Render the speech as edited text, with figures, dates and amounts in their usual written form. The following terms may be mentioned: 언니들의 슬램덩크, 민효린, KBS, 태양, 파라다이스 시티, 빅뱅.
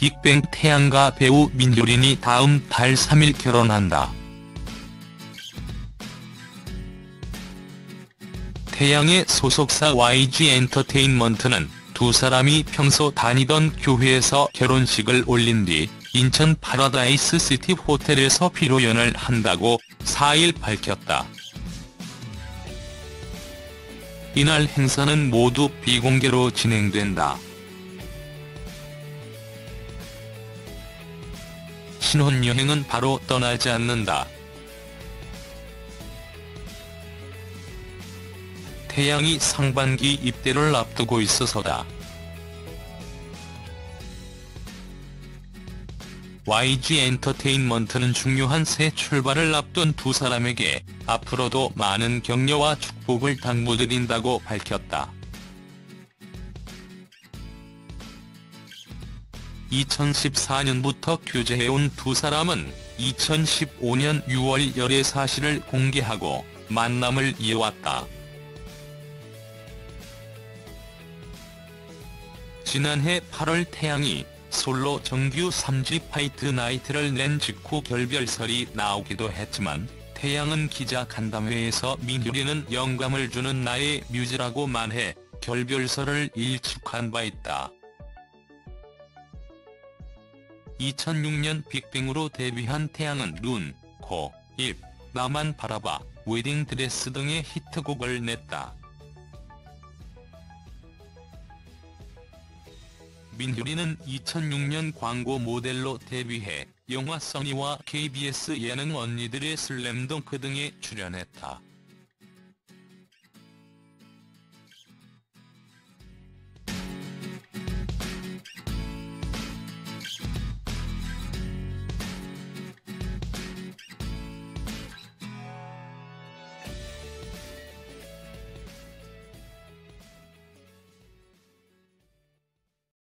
빅뱅 태양과 배우 민효린이 다음 달 3일 결혼한다. 태양의 소속사 YG엔터테인먼트는 두 사람이 평소 다니던 교회에서 결혼식을 올린 뒤 인천 파라다이스 시티 호텔에서 피로연을 한다고 4일 밝혔다. 이날 행사는 모두 비공개로 진행된다. 신혼여행은 바로 떠나지 않는다. 태양이 상반기 입대를 앞두고 있어서다. YG엔터테인먼트는 중요한 새 출발을 앞둔 두 사람에게 앞으로도 많은 격려와 축복을 당부드린다고 밝혔다. 2014년부터 교제해온 두 사람은 2015년 6월 열애 사실을 공개하고 만남을 이어왔다. 지난해 8월 태양이 솔로 정규 3집 화이트 나이트를 낸 직후 결별설이 나오기도 했지만 태양은 기자 간담회에서 민효린은 영감을 주는 나의 뮤즈라고 말해 결별설을 일축한 바 있다. 2006년 빅뱅으로 데뷔한 태양은 눈, 코, 입, 나만 바라봐, 웨딩드레스 등의 히트곡을 냈다. 민효린은 2006년 광고 모델로 데뷔해 영화 써니와 KBS 예능 언니들의 슬램덩크 등에 출연했다.